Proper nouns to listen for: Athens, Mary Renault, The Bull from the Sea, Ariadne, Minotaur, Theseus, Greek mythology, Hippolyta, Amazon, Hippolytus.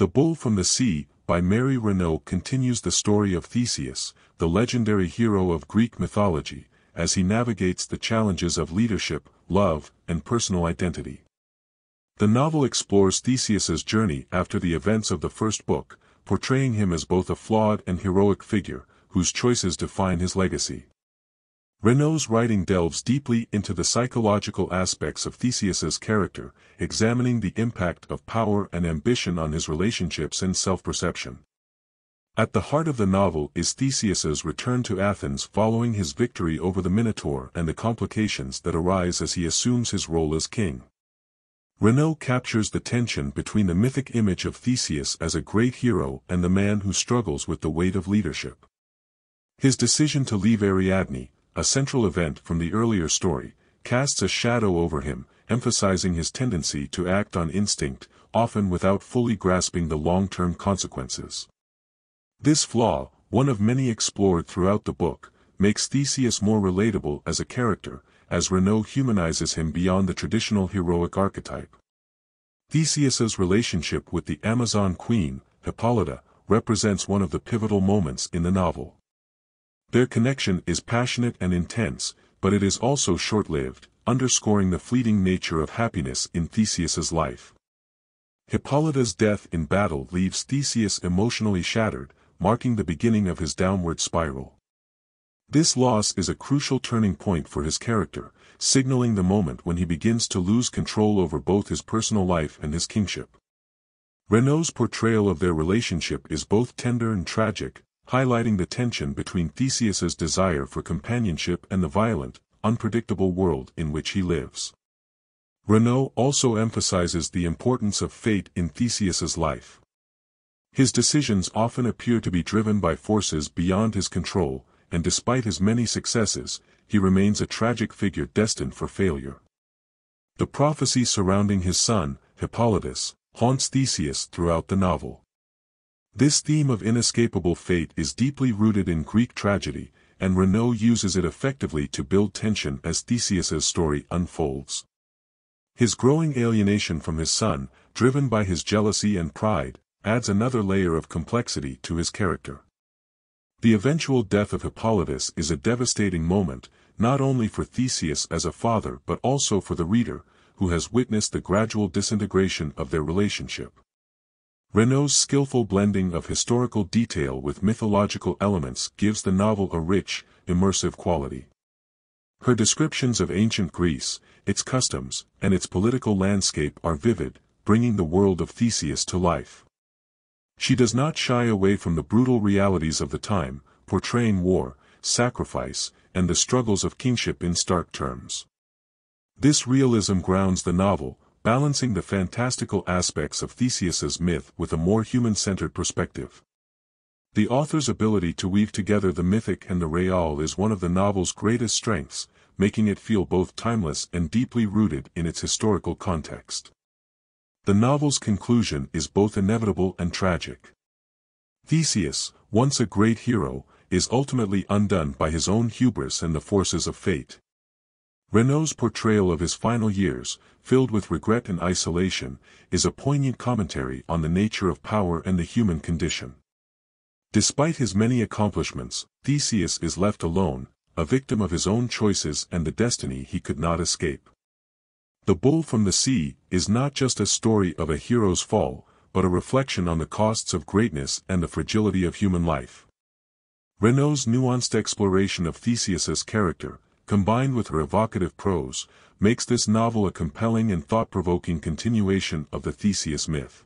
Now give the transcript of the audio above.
The Bull from the Sea, by Mary Renault, continues the story of Theseus, the legendary hero of Greek mythology, as he navigates the challenges of leadership, love, and personal identity. The novel explores Theseus's journey after the events of the first book, portraying him as both a flawed and heroic figure, whose choices define his legacy. Renault's writing delves deeply into the psychological aspects of Theseus's character, examining the impact of power and ambition on his relationships and self-perception. At the heart of the novel is Theseus's return to Athens following his victory over the Minotaur and the complications that arise as he assumes his role as king. Renault captures the tension between the mythic image of Theseus as a great hero and the man who struggles with the weight of leadership. His decision to leave Ariadne, a central event from the earlier story, casts a shadow over him, emphasizing his tendency to act on instinct, often without fully grasping the long-term consequences. This flaw, one of many explored throughout the book, makes Theseus more relatable as a character, as Renault humanizes him beyond the traditional heroic archetype. Theseus's relationship with the Amazon queen, Hippolyta, represents one of the pivotal moments in the novel. Their connection is passionate and intense, but it is also short-lived, underscoring the fleeting nature of happiness in Theseus's life. Hippolyta's death in battle leaves Theseus emotionally shattered, marking the beginning of his downward spiral. This loss is a crucial turning point for his character, signaling the moment when he begins to lose control over both his personal life and his kingship. Renault's portrayal of their relationship is both tender and tragic, highlighting the tension between Theseus's desire for companionship and the violent, unpredictable world in which he lives. Renault also emphasizes the importance of fate in Theseus's life. His decisions often appear to be driven by forces beyond his control, and despite his many successes, he remains a tragic figure destined for failure. The prophecy surrounding his son, Hippolytus, haunts Theseus throughout the novel. This theme of inescapable fate is deeply rooted in Greek tragedy, and Renault uses it effectively to build tension as Theseus's story unfolds. His growing alienation from his son, driven by his jealousy and pride, adds another layer of complexity to his character. The eventual death of Hippolytus is a devastating moment, not only for Theseus as a father but also for the reader, who has witnessed the gradual disintegration of their relationship. Renault's skillful blending of historical detail with mythological elements gives the novel a rich, immersive quality. Her descriptions of ancient Greece, its customs, and its political landscape are vivid, bringing the world of Theseus to life. She does not shy away from the brutal realities of the time, portraying war, sacrifice, and the struggles of kingship in stark terms. This realism grounds the novel, balancing the fantastical aspects of Theseus's myth with a more human-centered perspective. The author's ability to weave together the mythic and the real is one of the novel's greatest strengths, making it feel both timeless and deeply rooted in its historical context. The novel's conclusion is both inevitable and tragic. Theseus, once a great hero, is ultimately undone by his own hubris and the forces of fate. Renault's portrayal of his final years, filled with regret and isolation, is a poignant commentary on the nature of power and the human condition. Despite his many accomplishments, Theseus is left alone, a victim of his own choices and the destiny he could not escape. The Bull from the Sea is not just a story of a hero's fall, but a reflection on the costs of greatness and the fragility of human life. Renault's nuanced exploration of Theseus's character, combined with her evocative prose, makes this novel a compelling and thought-provoking continuation of the Theseus myth.